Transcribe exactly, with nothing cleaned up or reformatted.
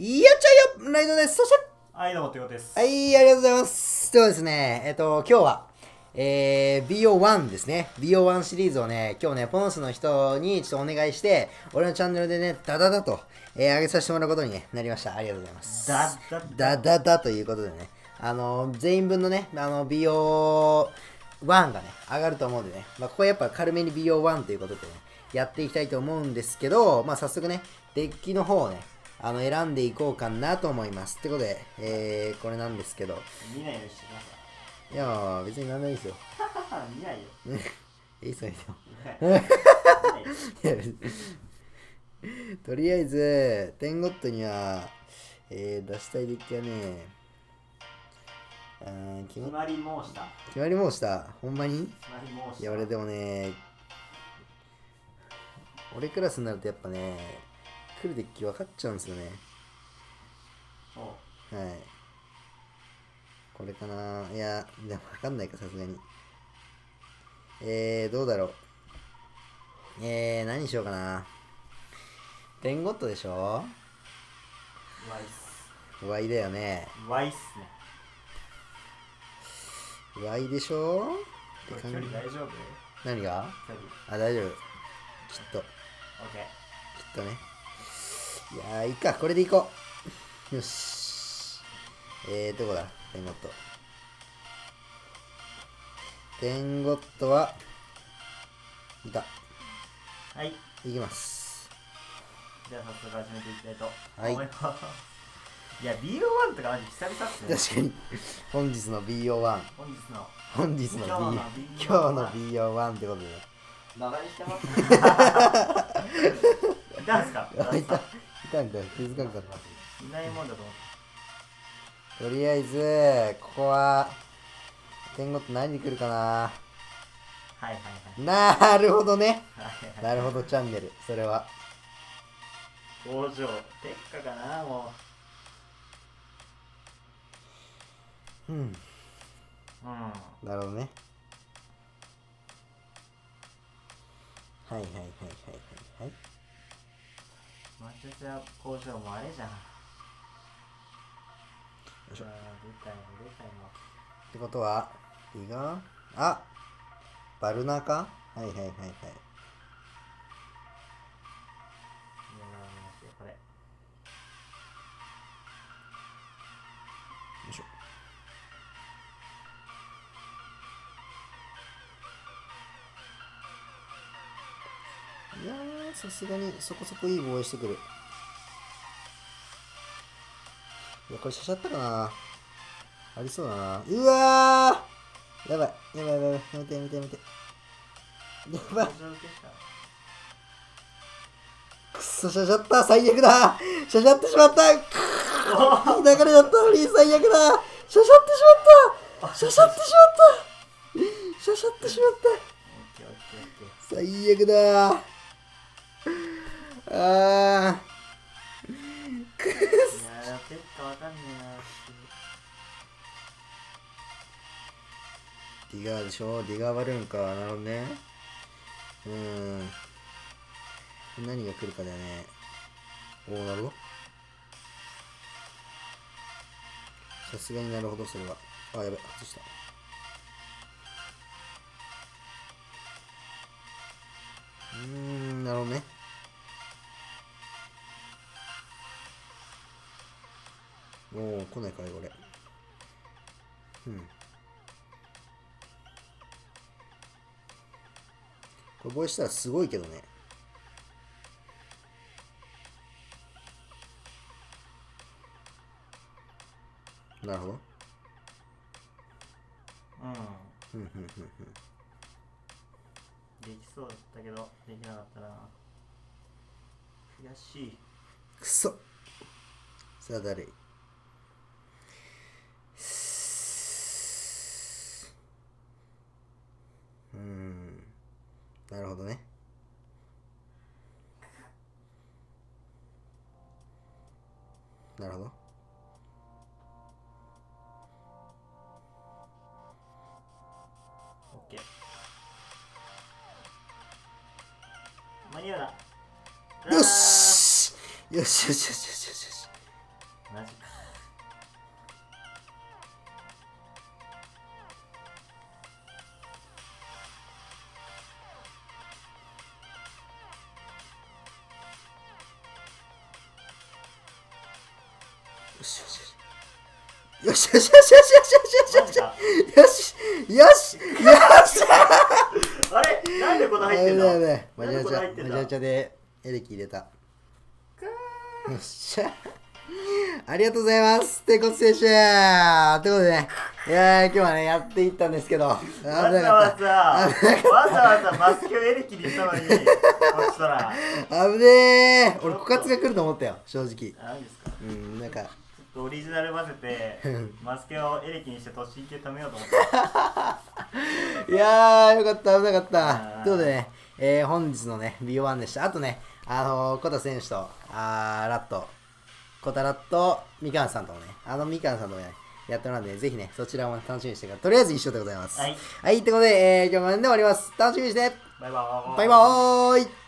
やっちゃうよライドです。そしてはい、どうもてごです。はい、ありがとうございます。ではですね、えっと、今日は、えー、ビーオーワン ですね。ビーオーワン シリーズをね、今日ね、ポンスの人にちょっとお願いして、俺のチャンネルでね、ダダダと、えー、上げさせてもらうことに、ね、なりました。ありがとうございます。ダダダダダダということでね、あの、全員分のね、あの、ビーオーワン がね、上がると思うんでね、まあ、ここはやっぱ軽めに ビーオーワン ということでね、やっていきたいと思うんですけど、まあ、早速ね、デッキの方をね、あの選んでいこうかなと思います。ってことで、えー、これなんですけど。見ないようにしてください。いやー、別になんないですよ。見ないよ。いいっすよ、いいっすよ。とりあえず、テンゴットには、えー、出したいデッキはね、あ決まり申した。決まり申した。ほんまに決まり申した。いや、俺でもね、俺クラスになるとやっぱね、来るデッキ分かっちゃうんですよね。おはい、これかな。いやでも分かんないか、さすがに。えーどうだろう。えー何しようかな。テンゴットでしょ。ワイスワイだよね。ワイっすね。ワイでしょ。距離大丈夫。何が。あ、大丈夫、きっと。オッケー、きっとね。いやー、いっか、これでいこう。よし。えー、どこだ、テンゴット。テンゴットは、いた。はい。いきます。じゃあ、早速始めていきたいと思います。はい、いや、ビーオーワン とかマジ久々っすね。確かに。本日の ビーオーワン。本日の。本日の ビーオーワン。今日の ビーオーワン ってことで。バカにしてますね。いたんすか？いた。いたんか、気づかんかった。いないもんだと思って。とりあえず、ここは、テンゴット何に来るかな。はいはいはい。なるほどね。はいはい、なるほどチャンネル、それは。工場、鉄火かな、もう。うん。うん。なるほどね。はいはいはいはいはい。マチュチャ工場もあれじゃん。よいしょ。出たよ、出たよ。ってことは、いいが、あバルナーか。はいはいはいはい。これ。よいしょ。いやー、さすがにそこそこいい防衛してくる。いや、これしゃしゃったかな。ありそうだな。うわー、やばいやばいやばい、やめてやめてやめて。やばい、くっそ、しゃしゃった。最悪だ、しゃしゃってしまった。流れだったのに最悪だ。しゃしゃってしまった、しゃしゃってしまった、しゃしゃってしまった。最悪だー。あーくっす。いやー、ペットわかんねえなー。ディガーでしょ。ディガーバルーンか。なるほどね。うーん、何が来るかだよね。おー、なるほど。さすがになるほど、それは。あ、やべ、外した。うーん、なるほどね。おお、来ないかい、これ。うん。これ防衛したらすごいけどね。なるほど。うん。うんうんうんうん。できそうだったけど、できなかったな。悔しい。くそ。さあ、誰？うーん。なるほどね。なるほど。オッケー。間に合うな。よしよしよしよしよしよしよしマジか。よしよしよしよしよしよしよしよしよしよしよしあれなんでこの入ってんの？やべやべ、マジャチャマジャチャでエレキ入れた。よっしゃありがとうございます、てこつ選手。ということでね、いや今日はねやっていったんですけど、わざわざわざわざマスキをエレキにしたのに、落ちたら危ねえ。俺枯渇が来ると思ったよ、正直。何ですか？うん、なんかオリジナル混ぜてマスケをエレキにして突進系止めようと思ったいやーよかった、危なかった。ということでね、えー、本日のね ビーワン でした。あとね、あのー、コタ選手とあラットコタラットみかんさんともね、あのみかんさんともねやってもらうんで、ぜひねそちらも楽しみにしてから、とりあえず一緒でございます。はい、はい、ということで、えー、今日もで終わります。楽しみにして、バイバーイ、バイバーイ。